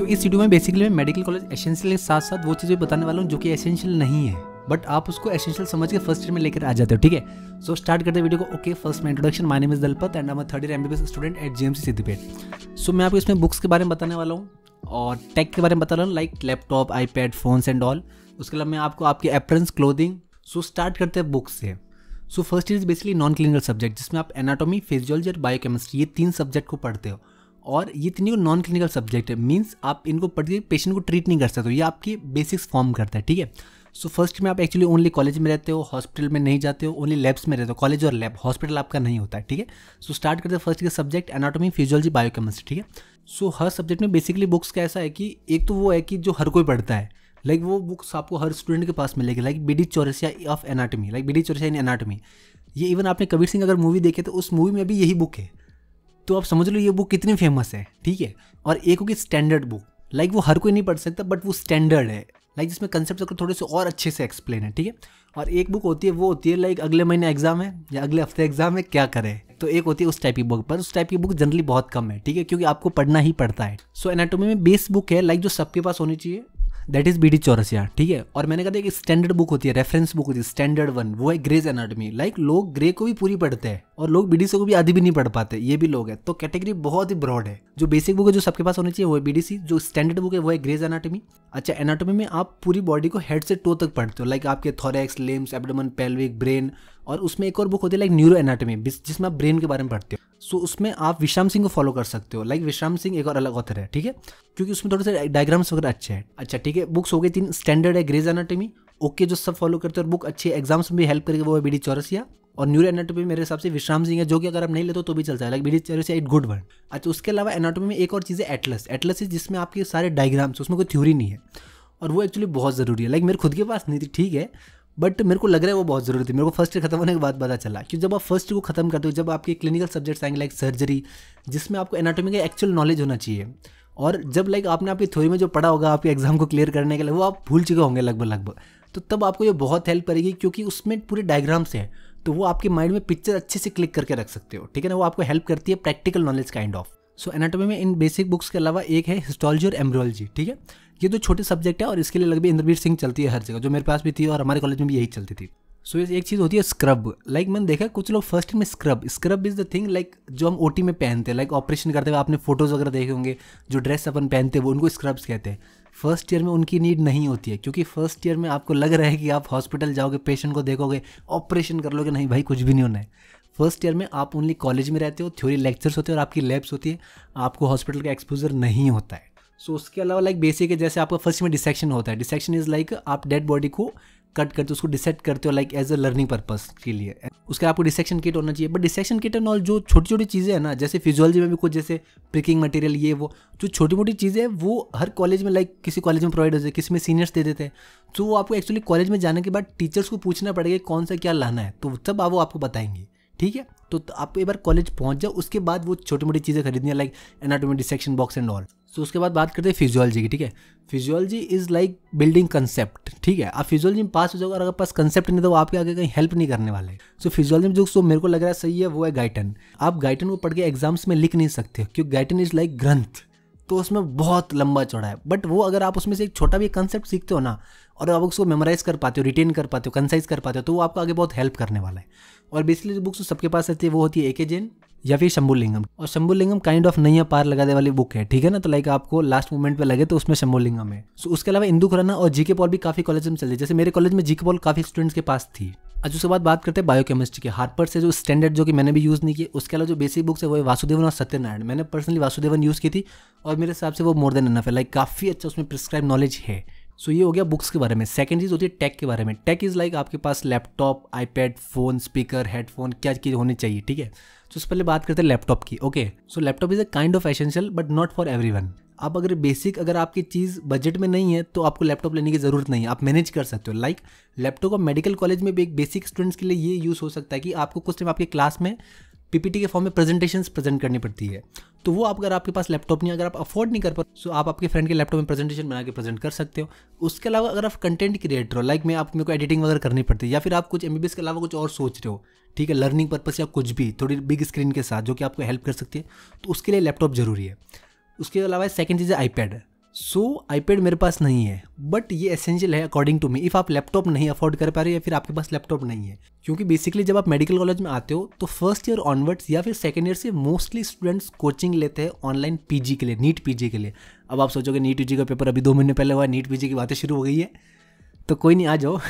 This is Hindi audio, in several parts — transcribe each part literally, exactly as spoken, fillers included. सो so, इस वीडियो में बेसिकली मैं मेडिकल कॉलेज एसेंशियल के साथ साथ वो चीज़ें बताने वाला हूँ जो कि एसेंशियल नहीं है बट आप उसको एसेंशियल समझ के फर्स्ट ईयर में लेकर आ जाते हो। ठीक है, सो स्टार्ट करते हैं वीडियो को। Okay, first my introduction, my name is Dalpat and I am third year MBBS student at JMC Siddipet. So मैं आपको इसमें बुक्स के बारे में बताने वाला हूँ और टेक के बारे में बता रहा हूँ, like laptop, iPad, phones and all. उसके अलावा मैं आपको आपके एप्रन्स, क्लोथिंग। सो स्टार्ट करते हैं बुक्स से। So first year is basically non clinical subject जिसमें आप एनाटॉमी, फिजियोलॉजी और बायोकेमिस्ट्री ये तीन सब्जेक्ट को पढ़ते हो और ये तीनों नॉन क्लिनिकल सब्जेक्ट है, मीन्स आप इनको पढ़ के पेशेंट को ट्रीट नहीं कर सकते हो। ये आपकी बेसिक्स फॉर्म करता है। ठीक है, सो फर्स्ट में आप एक्चुअली ओनली कॉलेज में रहते हो, हॉस्पिटल में नहीं जाते हो, ओनली लैब्स में रहते हो। कॉलेज और लैब, हॉस्पिटल आपका नहीं होता है। ठीक है, सो स्टार्ट करते हैं फर्स्ट के सब्जेक्ट एनाटॉमी, फिजियोलॉजी, बायोकेमिस्ट्री। ठीक है, सो हर सब्जेक्ट में बेसिकली बुक्स का ऐसा है कि एक तो वो है कि जो हर कोई पढ़ता है, लाइक वो बुक्स आपको हर स्टूडेंट के पास मिलेगी, like B D Chaurasia of anatomy, like B D Chaurasia in anatomy. ये इवन आपने कबीर सिंह अगर मूवी देखी तो उस मूवी में भी यही बुक है, तो आप समझ लो ये बुक कितनी फेमस है। ठीक है, और एक होगी स्टैंडर्ड बुक, लाइक वो हर कोई नहीं पढ़ सकता बट वो स्टैंडर्ड है, लाइक जिसमें कंसेप्ट को थोड़े से और अच्छे से एक्सप्लेन है। ठीक है, और एक बुक होती है वो होती है लाइक अगले महीने एग्जाम है या अगले हफ्ते एग्जाम है, क्या करें, तो एक होती है उस टाइप की बुक। पर उस टाइप की बुक जनरली बहुत कम है। ठीक है, क्योंकि आपको पढ़ना ही पड़ता है। सो एनाटॉमी में बेस बुक है लाइक जो सबके पास होनी चाहिए, that is B D Chaurasia. ठीक है, और मैंने कहा था एक स्टैंडर्ड बुक होती है, रेफरेंस बुक होती है स्टैंडर्ड वन, वो है ग्रेज एनाटॉमी, लाइक लोग ग्रे को भी पूरी पढ़ते हैं और लोग बीडीसी को भी आधी भी नहीं पढ़ पाते, ये भी लोग हैं। तो कैटेगरी बहुत ही ब्रॉड है। जो बेसिक बुक है जो सबके पास होनी चाहिए वो है बीडीसी, जो स्टैंडर्ड बुक है वो है ग्रेज एनाटॉमी। अच्छा, एनाटॉमी में आप पूरी बॉडी को हेड से टो तक पढ़ते हो, लाइक आपके thorax, limbs, abdomen, pelvic, brain. और उसमें एक और बुक होती है लाइक न्यूरो एनाटॉमी जिसमें आप ब्रेन के बारे में पढ़ते हो। सो so, उसमें आप विश्राम सिंह को फॉलो कर सकते हो, लाइक विश्राम सिंह एक और अलग ऑथर है। ठीक है, क्योंकि उसमें थोड़े से डायग्राम्स वगैरह अच्छे हैं। अच्छा, ठीक है, बुक्स हो गई तीन, स्टैंडर्ड है ग्रेज एनाटॉमी, ओके जो सब फॉलो करते हो और बुक अच्छे एग्जाम्स में भी हेल्प करके वो है बी डी चौरसिया। और न्यूरो एनाटॉमी मेरे हिसाब से विश्राम सिंह है, जो कि अगर आप नहीं लेते हो तो भी चलता है, like B D Chaurasia it good one. अच्छा, उसके अलावा एनाटॉमी में एक और चीज़ है एटलस, एटलस जिसमें आपके सारे डायग्राम्स, उसमें कोई थ्योरी नहीं है और वो एक्चुअली बहुत ज़रूरी है। लाइक मेरे खुद के पास नहीं थी, ठीक है, बट मेरे को लग रहा है वो बहुत ज़रूरी थी। मेरे को फर्स्ट ईयर खत्म होने के बाद पता चला कि जब आप फर्स्ट को खत्म करते हो, जब आपके क्लिनिकल सब्जेक्ट्स आएंगे लाइक सर्जरी, जिसमें आपको एनाटॉमी का एक्चुअल नॉलेज होना चाहिए, और जब लाइक आपने आपकी थ्योरी में जो पढ़ा होगा आपके एग्जाम को क्लियर करने के लिए वो आप भूल चुके होंगे लगभग लगभग, तो तब आपको ये बहुत हेल्प करेगी क्योंकि उसमें पूरे डायग्राम्स हैं, तो वो आपके माइंड में पिक्चर अच्छे से क्लिक करके रख सकते हो। ठीक है ना, वो आपको हेल्प करती है practical knowledge kind of. So anatomy में इन बेसिक बुक्स के अलावा एक है हिस्टोलॉजी और एम्ब्रियोलॉजी। ठीक है, ये दो छोटे सब्जेक्ट है और इसके लिए लगभग इंद्रवीर सिंह चलती है हर जगह, जो मेरे पास भी थी और हमारे कॉलेज में भी यही चलती थी। सो so, एक चीज़ होती है स्क्रब, लाइक like, मैंने देखा कुछ लोग फर्स्ट में scrub, scrub is the thing like जो हम ओटी में पहनते हैं, लाइक ऑपरेशन करते हुए आपने फोटोज़ वगैरह देखे होंगे, जो ड्रेस अपन पहनते हैं वो उनको स्क्रब्स कहते हैं। फर्स्ट ईयर में उनकी नीड नहीं होती है क्योंकि फर्स्ट ईयर में आपको लग रहा है कि आप हॉस्पिटल जाओगे, पेशेंट को देखोगे, ऑपरेशन कर लोगे, नहीं भाई कुछ भी नहीं होना है। फर्स्ट ईयर में आप ओनली कॉलेज में रहते हो, थ्योरी लेक्चर्स होते हैं और आपकी लैब्स होती है, आपको हॉस्पिटल का एक्सपोजर नहीं होता है। सो so, उसके अलावा लाइक बेसिक है, जैसे आपका फर्स्ट में डिसेक्शन होता है, डिसेक्शन इज लाइक आप डेड बॉडी को कट करते हो, उसको डिसेक्ट करते हो like as a learning purpose के लिए। उसके आपको डिसेक्शन किट होना चाहिए, but dissection kit and all जो छोटी छोटी चीज़ें हैं ना, जैसे फिजियोलॉजी में भी कुछ जैसे प्रिकिंग मटेरियल, ये वो जो छोटी मोटी चीज़ें हैं वो हर कॉलेज में लाइक किसी कॉलेज में प्रोवाइड होती है, किसी में सीनियर्स दे देते हैं, तो वो आपको एक्चुअली कॉलेज में जाने के बाद टीचर्स को पूछना पड़ेगा कौन सा क्या लाना है, तो तब आप वो आपको बताएंगे। ठीक है, तो, तो आप एक बार कॉलेज पहुंच जाओ, उसके बाद वो छोटी मोटी चीज़ें खरीदनी है like anatomy, dissection box and all. So उसके बाद बात करते हैं फिजियोलॉजी की। ठीक है, physiology is like building concept. ठीक है, आप फिजियोलॉजी में पास हो जाओगे और अगर पास कंसेप्ट नहीं तो आपके आगे कहीं हेल्प नहीं करने वाले। सो so, फिजियोलॉजी में जो सो मेरे को लग रहा है सही है वो है गाइटन। आप गाइटन को पढ़ के एग्जाम्स में लिख नहीं सकते क्योंकि गाइटन इज़ लाइक ग्रंथ, तो उसमें बहुत लंबा चौड़ा है, बट वो अगर आप उसमें से एक छोटा भी कंसेप्ट सीखते हो ना और आप उसको मेमोराइज़ कर पाते हो, रिटेन कर पाते हो, कंसाइज कर पाते हो, तो वो आपको आगे बहुत हेल्प करने वाला है। और बेसिकली जो बुक्स सबके पास रहती है वो होती है ए के जैन या फिर शंभुलिंगम, और शंभुलिंगम काइंड ऑफ नैया पार लगाने वाली बुक है। ठीक है ना, तो लाइक आपको लास्ट मोमेंट पे लगे तो उसमें शंभुलिंगम है। सो उसके अलावा इंदू खन्ना और जी के पॉल भी काफ़ी कॉलेज में चलते, जैसे मेरे कॉलेज में जी के पॉल काफ़ी स्टूडेंट्स के पास थी। आज उसके बाद बात करते हैं बायोकेमिस्ट्री के। हार्पर से जो स्टैंडर्ड जो कि मैंने भी यूज़ नहीं किया, उसके अलावा जो बेसिक बुक्स है वो वासुदेवन और सत्यनारायण। मैंने पर्सनली वासुदेवन यूज़ की थी और मेरे हिसाब से वो मोर देन इनफ है, लाइक काफ़ी अच्छा उसमें प्रिस्क्राइब नॉलेज है। सो so, ये हो गया बुक्स के बारे में। सेकंड चीज़ होती है टेक के बारे में। टेक इज़ लाइक आपके पास laptop, iPad, phone, speaker, headphone, क्या चीज़ होनी चाहिए। ठीक है, तो उससे पहले बात करते हैं लैपटॉप की। Okay, so laptop is a kind of essential but not for everyone. आप अगर बेसिक अगर आपकी चीज़ बजट में नहीं है तो आपको लैपटॉप लेने की ज़रूरत नहीं है, आप मैनेज कर सकते हो। लाइक लैपटॉप आप मेडिकल कॉलेज में भी एक बेसिक स्टूडेंट्स के लिए ये यूज़ हो सकता है कि आपको कुछ टाइम आपके क्लास में पीपीटी के फॉर्म में प्रेजेंटेशंस प्रेजेंट करनी पड़ती है, तो वो आप अगर आपके पास लैपटॉप नहीं, अगर आप अफोर्ड नहीं कर पाते तो आप आपके फ्रेंड के लैपटॉप में प्रेजेंटेशन बना के प्रेजेंट कर सकते हो। उसके अलावा अगर आप कंटेंट क्रिएटर हो, लाइक मैं आप मेरे को एडिटिंग वगैरह करनी पड़ती है, या फिर आप कुछ एमबीबीएस के अलावा कुछ और सोच रहे हो, ठीक है, लर्निंग पर्पस या कुछ भी थोड़ी बिग स्क्रीन के साथ जो कि आपको हेल्प कर सकती है, तो उसके लिए लैपटॉप जरूरी है। उसके अलावा सेकेंड चीज़ है आईपैड। सो आईपैड मेरे पास नहीं है, बट ये एसेंशियल है अकॉर्डिंग टू मी। इफ़ आप लैपटॉप नहीं अफोर्ड कर पा रहे या फिर आपके पास लैपटॉप नहीं है, क्योंकि बेसिकली जब आप मेडिकल कॉलेज में आते हो तो फर्स्ट ईयर ऑनवर्ड्स या फिर सेकेंड ईयर से मोस्टली स्टूडेंट्स कोचिंग लेते हैं ऑनलाइन पीजी के लिए, नीट पीजी के लिए। अब आप सोचोगे नीट पीजी का पेपर अभी दो महीने पहले हुआ, नीट पीजी की बातें शुरू हो गई है, तो कोई नहीं, आ जाओ।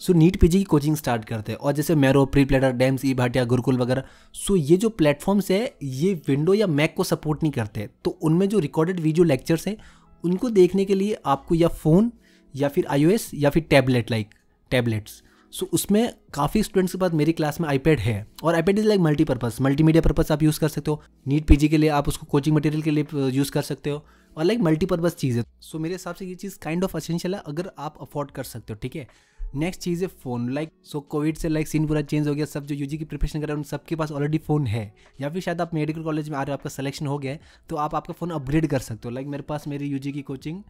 सो नीट पीजी की कोचिंग स्टार्ट करते हैं, और जैसे Marrow, PrepLadder, DAMS, E Bhatia, Gurukul वगैरह, सो ये जो प्लेटफॉर्म्स है ये विंडो या मैक को सपोर्ट नहीं करते, तो उनमें जो रिकॉर्डेड वीडियो लेक्चर्स हैं उनको देखने के लिए आपको या फ़ोन या फिर आईओएस या फिर टैबलेट लाइक टैबलेट्स। सो उसमें काफ़ी स्टूडेंट्स के पास, मेरी क्लास में आईपैड है, और iPad is like multipurpose, multimedia purpose आप यूज़ कर सकते हो, नीट पीजी के लिए आप उसको कोचिंग मटेरियल के लिए यूज़ कर सकते हो, और लाइक मल्टीपर्पज़ चीज़ है। सो मेरे हिसाब से ये चीज़ काइंड ऑफ एसेंशियल है अगर आप अफोर्ड कर सकते हो, ठीक है। नेक्स्ट चीज़ है फ़ोन, लाइक सो कोविड से लाइक सीन पूरा चेंज हो गया, सब जो यूजी की प्रिपरेशन कर रहे हैं उन सबके पास ऑलरेडी फ़ोन है, या फिर शायद आप मेडिकल कॉलेज में आ रहे हो, आपका सिलेक्शन हो गया है, तो आप आपका फ़ोन अपग्रेड कर सकते हो। लाइक मेरे पास मेरी यूजी की कोचिंग,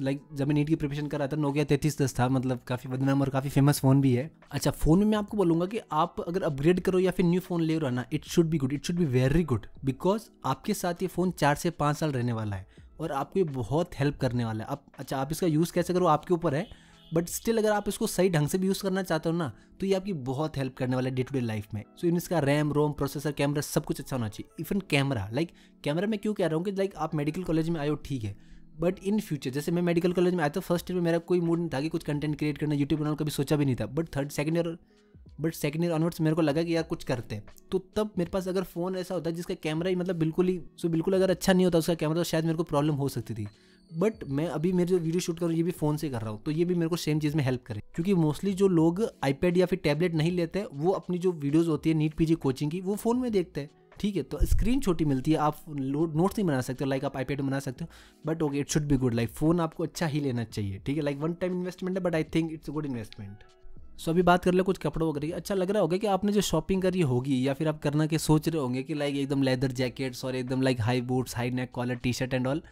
लाइक जब मैं नीट की प्रिपरेशन कर रहा था नोकिया तैंतीस दस था, मतलब काफ़ी बदनाम और काफ़ी फेमस फ़ोन भी है। अच्छा, फ़ोन में मैं आपको बोलूँगा कि आप अगर अपग्रेड करो या फिर न्यू फ़ोन ले रहे हो ना, it should be good, it should be very good, because आपके साथ ये फ़ोन चार से पाँच साल रहने वाला है और आपको ये बहुत हेल्प करने वाला है। आप अच्छा आप इसका यूज़ कैसे करो आपके ऊपर है, बट स्टिल अगर आप इसको सही ढंग से भी यूज़ करना चाहते हो ना, तो ये आपकी बहुत हेल्प करने वाला है डे टू डे लाइफ में। सो so, इन इसका रैम, रोम, प्रोसेसर, कैमरा सब कुछ अच्छा होना चाहिए। इवन कैमरा, लाइक कैमरा मैं क्यों कह रहा हूँ कि लाइक आप मेडिकल कॉलेज में आए हो, ठीक है, बट इन फ्यूचर, जैसे मैं मेडिकल कॉलेज में आया था फर्स्ट ईयर में मेरा कोई मूड नहीं था कि कुछ कंटेंट क्रिएट करना, यूट्यूब बनाना कभी सोचा भी नहीं था, but third second year but second year onwards मेरे को लगा कि यार कुछ करते हैं, तो तब मेरे पास अगर फ़ोन ऐसा होता जिसका कैमरा ही मतलब बिल्कुल ही सो बिल्कुल अगर अच्छा नहीं होता उसका कैमरा, तो शायद मेरे को प्रॉब्लम हो सकती थी। बट मैं अभी मेरे जो वीडियो शूट कर रहा हूँ ये भी फ़ोन से कर रहा हूँ, तो ये भी मेरे को सेम चीज़ में हेल्प करे, क्योंकि मोस्टली जो लोग आईपैड या फिर टैबलेट नहीं लेते वो अपनी जो वीडियोज़ होती है नीट पीजी कोचिंग की वो फ़ोन में देखते हैं, ठीक है। तो स्क्रीन छोटी मिलती है, आप नोट्स नहीं बना सकते हो लाइक आप आईपैड में बना सकते हो, but okay it should be good, like phone आपको अच्छा ही लेना चाहिए, ठीक है। लाइक वन टाइम इन्वेस्टमेंट है, but I think it's a good investment. So अभी बात कर ले कुछ कपड़ों वगैरह की। अच्छा लग रहा होगा कि आपने जो शॉपिंग करी होगी या फिर आप करना के सोच रहे होंगे कि लाइक एकदम लेदर जैकेट्स और एकदम like high boots, high neck collar T shirt and all,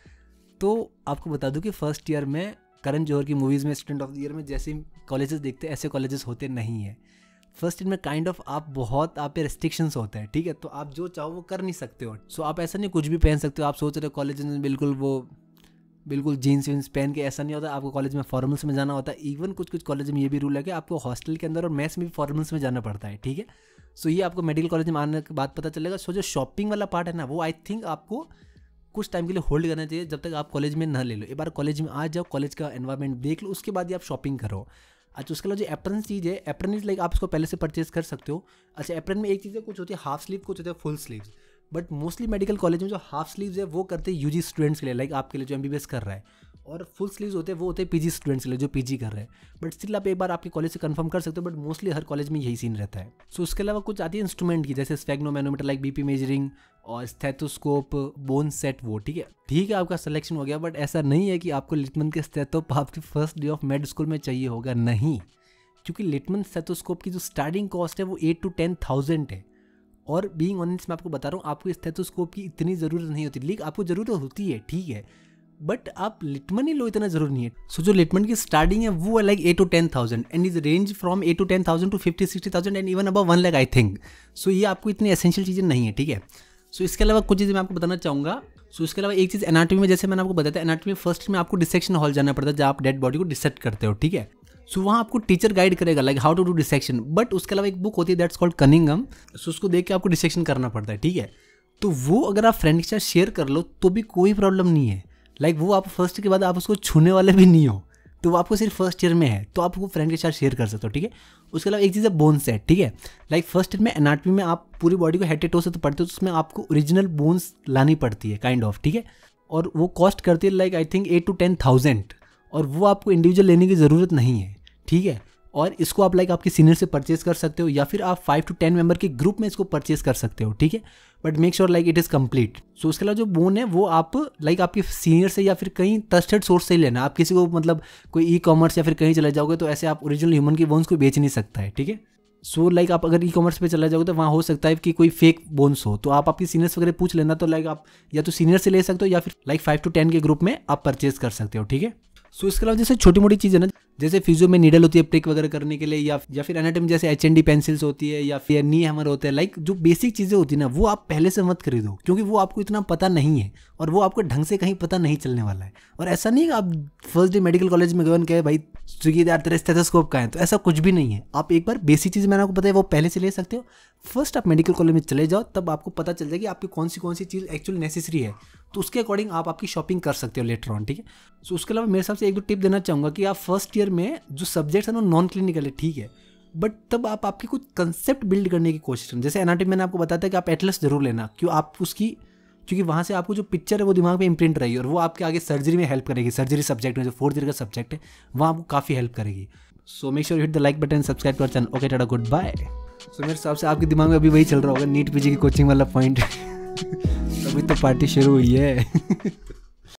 तो आपको बता दूं कि फर्स्ट ईयर में करण जौहर की मूवीज़ में स्टूडेंट ऑफ द ईयर में जैसे कॉलेजेस देखते हैं ऐसे कॉलेजेस होते नहीं है। फर्स्ट ईयर में काइंड ऑफ आप बहुत आप पे रिस्ट्रिक्शंस होते हैं, ठीक है, तो आप जो चाहो वो कर नहीं सकते हो। सो आप ऐसा नहीं कुछ भी पहन सकते हो, आप सोच रहे हो कॉलेज में बिल्कुल वो बिल्कुल जीन्स वीन्स पहन के, ऐसा नहीं होता, आपको कॉलेज में फॉर्मल्स में जाना होता है। इवन कुछ कुछ कॉलेज में ये भी रूल है कि आपको हॉस्टल के अंदर और मैस में भी फॉर्मल्स में जाना पड़ता है, ठीक है। सो ये आपको मेडिकल कॉलेज में आने के बाद पता चलेगा। सो जो शॉपिंग वाला पार्ट है ना वो आई थिंक आपको कुछ टाइम के लिए होल्ड करना चाहिए जब तक आप कॉलेज में ना ले लो। एक बार कॉलेज में आ जाओ, कॉलेज का एनवायरनमेंट देख लो, उसके बाद ही आप शॉपिंग करो। अच्छा, उसके अलावा जो एप्रन चीज़ है, एप्रन इज लाइक आप उसको पहले से परचेज कर सकते हो। अच्छा, एप्रन में एक चीज़ है, कुछ होती है हाफ स्लीव, कुछ होती है full sleeves, but mostly medical college में जो हाफ स्लीव्स है वो करते हैं यूजी स्टूडेंट्स के लिए, लाइक आपके लिए जो एमबीबीएस कर रहा है, और फुल स्लीव्स होते हैं वो होते हैं पीजी स्टूडेंट्स के लिए जो पीजी कर रहे हैं। बट स्टिल आप एक बार आपके कॉलेज से कंफर्म कर सकते हो, बट मोस्टली हर कॉलेज में यही सीन रहता है। सो so, उसके अलावा कुछ आती है इंस्ट्रूमेंट की, जैसे स्फेग्नोमैनोमीटर लाइक बीपी मेजरिंग और स्थेतोस्कोप, बोन सेट, वो ठीक है। ठीक है, आपका सिलेक्शन हो गया, बट ऐसा नहीं है कि आपको लिटमन के स्थेतोस्कोप आपके first day of med school में चाहिए होगा, नहीं, क्योंकि लिटमन स्थेतोस्कोप की जो स्टार्टिंग कॉस्ट है वो एट टू टेन थाउजेंड है। और बीइंग ऑनेस्ट मैं आपको बता रहा हूँ, आपको स्टेथोस्कोप की इतनी ज़रूरत नहीं होती, लेकिन आपको ज़रूरत होती है, ठीक है, बट आप लिटमन ही लो, इतना ज़रूरी नहीं है। सो so, जो लिटमन की स्टार्टिंग है वो है like eight to ten thousand and is range from eight to ten thousand to fifty sixty thousand and even above one lakh I think. So ये आपको इतनी एसेंशियल चीज़ें नहीं है, ठीक है। सो so, इसके अलावा कुछ चीज़ें मैं आपको बताना चाहूँगा। सो so, इसके अलावा एक चीज़ एनाटॉमी में, जैसे मैंने आपको बताया था, एनाटॉमी फर्स्ट में आपको डिसेक्शन हॉल जाना पड़ता है जहाँ आप डेड बॉडी को डिसेक्ट करते हो, ठीक है। सो so, वहाँ आपको टीचर गाइड करेगा like how to do dissection, but उसके अलावा एक बुक होती है दैट्स कॉल्ड कनिंगम, सो उसको देख के आपको डिसेक्शन करना पड़ता है, ठीक है। तो वो अगर आप फ्रेंड के साथ शेयर कर लो तो भी कोई प्रॉब्लम नहीं है, लाइक like, वो आप फर्स्ट के बाद आप उसको छूने वाले भी नहीं हो, तो वो आपको सिर्फ फर्स्ट ईयर में है, तो आप वो फ्रेंड के साथ शेयर कर सकते हो, ठीक है। उसके अलावा एक चीज़ है बोन सेट, ठीक है, लाइक फर्स्ट ईयर में एनाटॉमी में आप पूरी बॉडी को हेड टू टो से तो पढ़ते हो, तो उसमें आपको ओरिजिनल बोन्स लानी पड़ती है काइंड ऑफ, ठीक है, और वो कॉस्ट करती है like I think eight to ten thousand और वो आपको इंडिविजुअल लेने की ज़रूरत नहीं है, ठीक है। और इसको आप लाइक आपके सीनियर से परचेस कर सकते हो या फिर आप फाइव टू टेन मेंबर के ग्रुप में इसको परचेस कर सकते हो, ठीक है, but make sure like it is complete. So उसके अलावा जो बोन है वो आप लाइक आपके सीनियर से या फिर कहीं ट्रस्टेड सोर्स से ही लेना, आप किसी को मतलब कोई ई कॉमर्स या फिर कहीं चले जाओगे तो ऐसे आप ओरिजिनल ह्यूमन की बोन्स को बेच नहीं सकता है, ठीक है। सो लाइक आप अगर ई कॉमर्स पे चला जाओगे तो वहाँ हो सकता है कि कोई फेक बोन्स हो, तो आप आपके सीनियर्स वगैरह पूछ लेना, तो लाइक आप या तो सीनियर से ले सकते हो या फिर लाइक फाइव टू टेन के ग्रुप में आप परचेस कर सकते हो, ठीक है। सो इसके अलावा जैसे छोटी मोटी चीज़ है ना, जैसे फिजियो में नीडल होती है प्रिक वगैरह करने के लिए, या या फिर एनाटॉमी जैसे एच एन डी पेंसिल्स होती है, या फिर नी हैमर होता है। लाइक जो बेसिक चीज़ें होती है ना, वो आप पहले से मत खरीदो, क्योंकि वो आपको इतना पता नहीं है और वो आपको ढंग से कहीं पता नहीं चलने वाला है। और ऐसा नहीं है आप फर्स्ट डे मेडिकल कॉलेज में गए भाई चूंकि यार तेरे स्टेथोस्कोप का है, तो ऐसा कुछ भी नहीं है। आप एक बार बेसिक चीज़ मैंने आपको पता है वो पहले से ले सकते हो। फर्स्ट आप मेडिकल कॉलेज में चले जाओ, तब आपको पता चल जाए कि आपकी कौन सी कौन सी चीज़ एक्चुअली नेसेसरी है, तो उसके अकॉर्डिंग आप आपकी शॉपिंग कर सकते हो लेटर ऑन। ठीक है, सो उसके अलावा मेरे हिसाब से एक दो टिप देना चाहूँगा कि आप फर्स्ट ईयर में जो सब्जेक्ट्स हैं वो नॉन क्लिनिकल है, ठीक है, बट तब आप आपकी कुछ कंसेप्ट बिल्ड करने की कोशिश करें। जैसे एनाटॉमी मैंने आपको बताया था कि आप एटलस जरूर लेना, क्यों आप उसकी क्योंकि वहाँ से आपको जो पिक्चर है वो दिमाग में इंप्रिंट रहेगी और वो आपके आगे सर्जरी में हेल्प करेगी। सर्जरी सब्जेक्ट में जो फोर्थ ईयर का सब्जेक्ट है वहाँ आपको काफ़ी हेल्प करेगी। So make sure you hit the like button, subscribe to our channel. Okay tata, good bye. So मेरे हिसाब से आपके दिमाग में अभी वही चल रहा होगा, नीट पीजी की कोचिंग वाला पॉइंट। अभी तो पार्टी शुरू हुई है।